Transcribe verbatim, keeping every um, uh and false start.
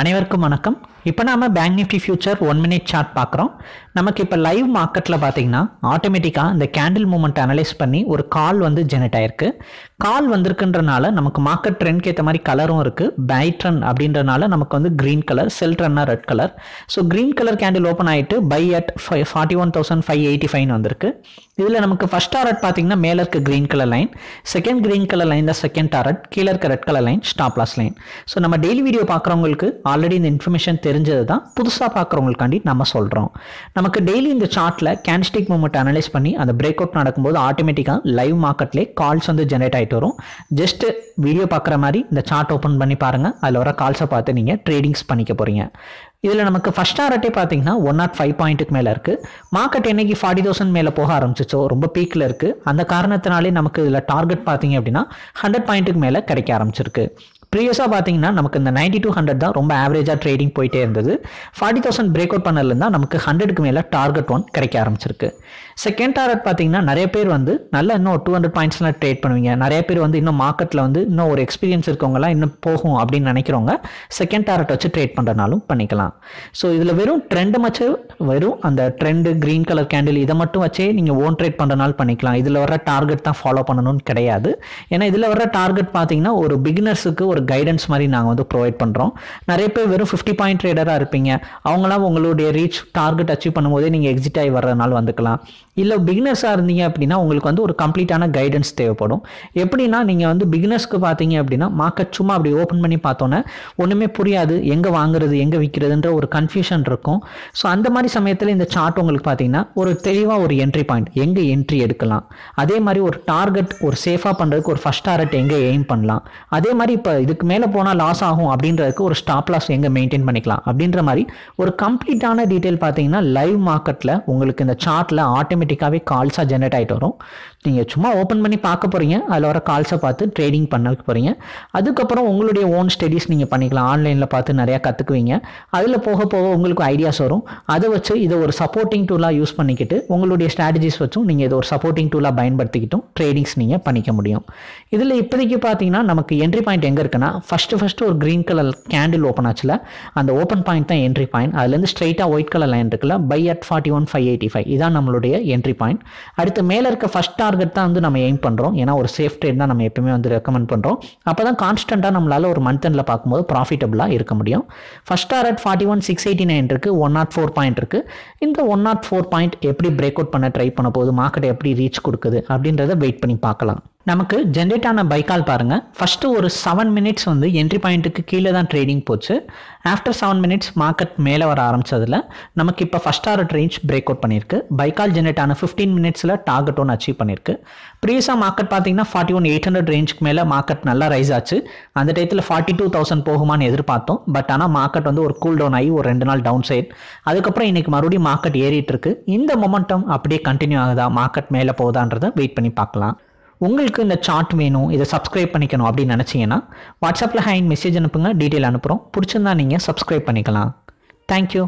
அனைவருக்கும் வணக்கம். இப்போ நாம bank Nifty future one minute chart பார்க்குறோம். நமக்கு இப்போ லைவ் மார்க்கெட்டில் பார்த்தீங்கன்னா ஆட்டோமேட்டிக்காக இந்த கேண்டில் மூமெண்ட் அனலைஸ் பண்ணி ஒரு கால் வந்து ஜெனரேட் ஆயிருக்கு. கால் வந்திருக்குன்றனால நமக்கு மார்க்கெட் ட்ரெண்ட்க்கு ஏற்ற மாதிரி கலரும் இருக்குது. பை ட்ரெண்ட் அப்படின்றனால நமக்கு வந்து க்ரீன் கலர், செல் ட்ரெண்ட்னா red colour. So green colour candle open ஆகிட்டு buy at five forty one thousand five eighty five வந்திருக்கு. இதில் நமக்கு ஃபஸ்ட் டாரட் பார்த்தீங்கன்னா மேலே இருக்க green colour line, second green colour line தான் செகண்ட் டாரட், கீழே இருக்க red colour line stop loss line. So நம்ம டெய்லி வீடியோ பார்க்குறவங்களுக்கு ஆல்ரெடி இந்த இன்ஃபர்மேஷன் தெரிஞ்சது தான், புதுசாக பார்க்குறவங்களுக்காண்டி நம்ம சொல்கிறோம். நமக்கு டெய்லி இந்த சார்ட்டில் கேண்டிஸ்டிக் மூமெண்ட் அனலைஸ் பண்ணி அந்த பிரேக் அவுட் நடக்கும்போது ஆட்டோமேட்டிக்காக லைவ் மார்க்கெட்லேயே கால்ஸ் வந்து ஜென்ரேட் ஆகிட்டு வரும். ஜஸ்ட் வீடியோ பார்க்குற மாதிரி இந்த சார்ட் ஓப்பன் பண்ணி பாருங்கள். அதில் வர கால்ஸை பார்த்து நீங்கள் ட்ரேடிங்ஸ் பண்ணிக்க போகிறீங்க. இதில் நமக்கு ஃபஸ்ட் டாரட்டே பார்த்தீங்கன்னா ஒன் நாட் ஃபைவ் பாயிண்ட்டுக்கு மேலே இருக்குது. மார்க்கெட் என்னைக்கு ஃபார்ட்டி தௌசண்ட் மேலே போக ஆரம்பிச்சிச்சோ ரொம்ப பீக்கில் இருக்குது. அந்த காரணத்தினாலே நமக்கு இதில் டார்கெட் பார்த்தீங்க அப்படின்னா ஹண்ட்ரட் பாயிண்ட்டுக்கு மேலே கிடைக்க ஆரம்பிச்சிருக்கு. ப்ரீவியஸாக பார்த்தீங்கன்னா நமக்கு இந்த நைன்டி டூ ஹண்ட்ரட் தான் ரொம்ப ஆவரேஜாக ட்ரேடிங் போயிட்டே இருந்தது. ஃபார்ட்டி தௌசண்ட் பிரேக் அவுட் பண்ணதுலேருந்து தான் நமக்கு ஹண்ட்ரடுக்கு மேலே டார்கெட் ஒன் கிடைக்க ஆரம்பிச்சிருக்கு. செகண்ட் டார்கெட் பார்த்தீங்கன்னா நிறைய பேர் வந்து நல்லா இன்னும் டூ ஹண்ட்ரட் பாயிண்ட்ஸ்லாம் ட்ரேட் பண்ணுவீங்க. நிறைய பேர் வந்து இன்னும் மார்க்கெட்டில் வந்து இன்னும் ஒரு எக்ஸ்பீரியன்ஸ் இருக்கவங்களாம் இன்னும் போகும் அப்படின்னு நினைக்கிறவங்க செகண்ட் டார்கெட் வச்சு ட்ரேட் பண்ணுறனாலும் பண்ணிக்கலாம். ஸோ இதில் வெறும் ட்ரெண்டு மச்சம் வெறும் அந்த ட்ரெண்டு க்ரீன் கலர் கேண்டில் இதை மட்டும் வச்சே நீங்கள் ஓன் ட்ரேட் பண்ணுறனாலும் பண்ணிக்கலாம். இதில் வர டார்கெட் தான் ஃபாலோ பண்ணணும்னு கிடையாது. ஏன்னா இதில் வர டார்கெட் பார்த்தீங்கன்னா ஒரு பிகினர்ஸுக்கு ஒரு கைடன்ஸ் மாதிரி நாங்கள் வந்து ப்ரொவைட் பண்ணுறோம். நிறைய பேர் வெறும் ஃபிஃப்டி பாயிண்ட் ட்ரேடராக இருப்பீங்க. அவங்களாம் உங்களுடைய ரீச் டார்கெட் அச்சீவ் பண்ணும்போதே நீங்கள் எக்ஸிட் ஆகி வர்றதுனால வந்துக்கலாம். இல்லை பிகினர்ஸாக இருந்தீங்க அப்படின்னா உங்களுக்கு வந்து ஒரு கம்ப்ளீட்டான கைடன்ஸ் தேவைப்படும். எப்படின்னா நீங்கள் வந்து பிகினர்ஸ்க்கு பார்த்தீங்க அப்படின்னா மார்க்கெட் சும்மா அப்படி ஓப்பன் பண்ணி பார்த்தோன்னே ஒன்றுமே புரியாது, எங்கே வாங்குறது எங்கே விற்கிறதுன்ற ஒரு கன்ஃபியூஷன் இருக்கும். ஸோ அந்த மாதிரி சமயத்தில் இந்த சார்ட் உங்களுக்கு பார்த்தீங்கன்னா ஒரு தெளிவாக ஒரு என்ட்ரி பாயிண்ட் எங்கே என்ட்ரி எடுக்கலாம், அதே மாதிரி ஒரு டார்கெட் ஒரு சேஃபாக பண்ணுறதுக்கு ஒரு ஃபஸ்ட் டார்கெட் எங்கே எய்ம் பண்ணலாம், அதே மாதிரி இப்போ இதுக்கு மேலே போனால் லாஸ் ஆகும் அப்படின்றதுக்கு ஒரு ஸ்டாப் லாஸ் எங்கே மெயின்டைன் பண்ணிக்கலாம் அப்படின்ற மாதிரி ஒரு கம்ப்ளீட்டான டீட்டெயில் பார்த்தீங்கன்னா லைவ் மார்க்கெட்டில் உங்களுக்கு இந்த சார்ட்டில் ஆட்டோமேட்டிக்காகவே கால்ஸாக ஜென்ரேட் ஆகிட்டு வரும். நீங்கள் சும்மா ஓப்பன் பண்ணி பார்க்க போகிறீங்க, அதில் வர கால்ஸை பார்த்து ட்ரேடிங் பண்ண போகிறீங்க. அதுக்கப்புறம் உங்களுடைய ஓன் ஸ்டடீஸ் நீங்கள் பண்ணிக்கலாம். ஆன்லைனில் பார்த்து நிறையா கற்றுக்குவீங்க. அதில் போக போக உங்களுக்கு ஐடியாஸ் வரும். அதை வச்சு இதை ஒரு சப்போர்ட்டிங் டூலாக யூஸ் பண்ணிக்கிட்டு உங்களுடைய ஸ்ட்ராட்டஜிஸ் வச்சும் நீங்கள் இதை ஒரு சப்போர்ட்டிங் டூலாக பயன்படுத்திக்கிட்டும் ட்ரேடிங்ஸ் நீங்கள் பண்ணிக்க முடியும். இதில் இப்போதைக்கு பார்த்தீங்கன்னா நமக்கு என்ட்ரி பாயிண்ட் எங்கே இருக்குன்னா ஃபஸ்ட்டு ஃபஸ்ட்டு ஒரு க்ரீன் கலர் கேண்டில் ஓப்பன் ஆச்சுல அந்த ஓப்பன் பாயிண்ட் தான் என்ட்ரி பாயிண்ட். அதுலேருந்து ஸ்ட்ரைட்டாக ஒயிட் கலர் லைன் இருக்குல்ல buy at forty one five eighty five இதான் நம்மளுடைய என்ட்ரி பாயிண்ட். அடுத்து மேலே இருக்க ஃபஸ்ட் டார்கெட் தான் வந்து நம்ம எய்ம் பண்ணுறோம். ஏன்னா ஒரு சேஃப் ட்ரேட் தான் நம்ம எப்பவுமே வந்து ரெக்கமெண்ட் பண்ணுறோம். அப்போ தான் கான்ஸ்டண்ட்டாக நம்மளால் ஒரு மந்த் எண்டில் பார்க்கும்போது ப்ராஃபிட்டபுளாக இருக்க முடியும். First target forty one six eighty nine இருக்குது, ஒன் நாட் ஃபோர் பாயிண்ட் இருக்குது. இந்த ஒன் நாட் ஃபோர் பாயிண்ட் எப்படி பிரேக் அவுட் பண்ண ட்ரை பண்ண போகுது, மார்க்கெட் எப்படி ரீச் கொடுக்குது அப்படின்றத வெயிட் பண்ணி பார்க்கலாம். நமக்கு ஜென்ரேட் ஆன பைக்கால் பாருங்கள். ஃபஸ்ட்டு ஒரு செவன் மினிட்ஸ் வந்து என்ட்ரி பாயிண்ட்டுக்கு கீழே தான் ட்ரேடிங் போச்சு. ஆஃப்டர் செவன் மினிட்ஸ் மார்க்கெட் மேலே வர ஆரம்பித்ததில் நமக்கு இப்போ first target range break out பண்ணியிருக்கு. பைக்கால் ஜென்ரேட் ஆன ஃபிஃப்டீன் மினிட்ஸில் டார்கெட் ஒன்று அச்சீவ் பண்ணியிருக்கு. ப்ரீவியஸாக மார்க்கெட் பார்த்தீங்கன்னா ஃபார்ட்டி ஒன் எயிட் ஹண்ட்ரட் ரேஞ்சுக்கு மேலே மார்க்கெட் நல்லா ரைஸ் ஆச்சு. அந்த டயத்தில் ஃபார்ட்டி டூ தௌசண்ட் போகுமான்னு எதிர்பார்த்தோம். பட் ஆனால் மார்க்கெட் வந்து ஒரு கூல் டவுன் ஆகி ஒரு ரெண்டு நாள் டவுன் சைட், அதுக்கப்புறம் இன்றைக்கி மறுபடியும் மார்க்கெட் ஏறிட்டு இருக்கு. இந்த மொமெண்டம் அப்படியே கண்டினியூ ஆகுதா, மார்க்கெட் மேலே போகுதான்றதை வெயிட் பண்ணி பார்க்கலாம். உங்களுக்கு இந்த சார்ட் வேணும், இதை சப்ஸ்கிரைப் பண்ணிக்கணும் அப்படின்னு நினச்சிங்கன்னா வாட்ஸ்அப்பில் ஹைன் மெசேஜ் அனுப்புங்க, டீட்டெயில் அனுப்புகிறோம். பிடிச்சிருந்தா நீங்கள் சப்ஸ்கிரைப் பண்ணிக்கலாம். தேங்க்யூ.